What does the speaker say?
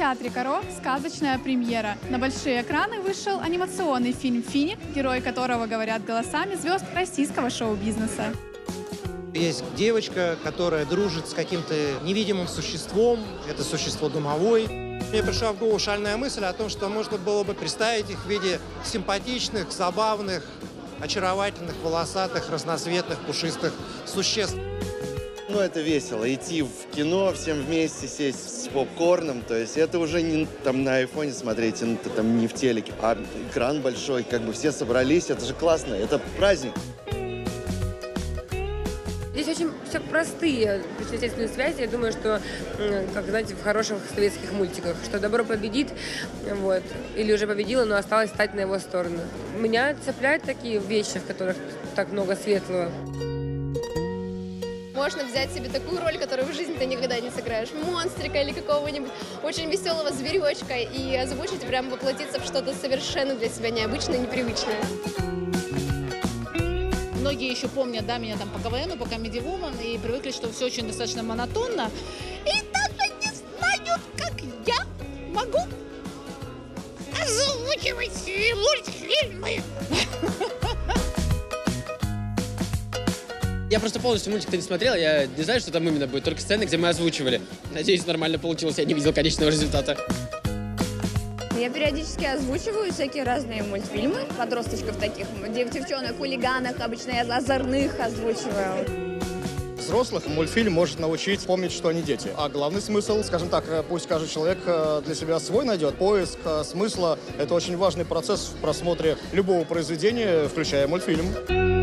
кинотеатре «Каро» сказочная премьера. На большие экраны вышел анимационный фильм «Финик», герои которого говорят голосами звезд российского шоу-бизнеса. Есть девочка, которая дружит с каким-то невидимым существом, это существо домовой. Мне пришла в голову шальная мысль о том, что можно было бы представить их в виде симпатичных, забавных, очаровательных, волосатых, разноцветных, пушистых существ. Ну, это весело, идти в кино, всем вместе сесть с попкорном, то есть это уже не там на айфоне смотреть, там не в телеке, а экран большой, как бы все собрались, это же классно, это праздник. Здесь очень все простые причинно-следственные связи. Я думаю, что, как знаете, в хороших советских мультиках, что добро победит, вот, или уже победило, но осталось стать на его сторону. Меня цепляют такие вещи, в которых так много светлого. Можно взять себе такую роль, которую в жизни ты никогда не сыграешь. Монстрика или какого-нибудь очень веселого зверечка и озвучить, прям воплотиться в что-то совершенно для себя необычное, непривычное. Многие еще помнят, да, меня там по КВНу, по Comedy Woman, и привыкли, что все очень достаточно монотонно. И даже не знают, как я могу озвучивать мультфильмы. Я просто полностью мультик-то не смотрел, я не знаю, что там именно будет, только сцены, где мы озвучивали. Надеюсь, нормально получилось, я не видел конечного результата. Я периодически озвучиваю всякие разные мультфильмы, подросточков таких, девчонок, хулиганок, обычно я озорных озвучиваю. Взрослых мультфильм может научить помнить, что они дети. А главный смысл, скажем так, пусть каждый человек для себя свой найдет. Поиск смысла – это очень важный процесс в просмотре любого произведения, включая мультфильм.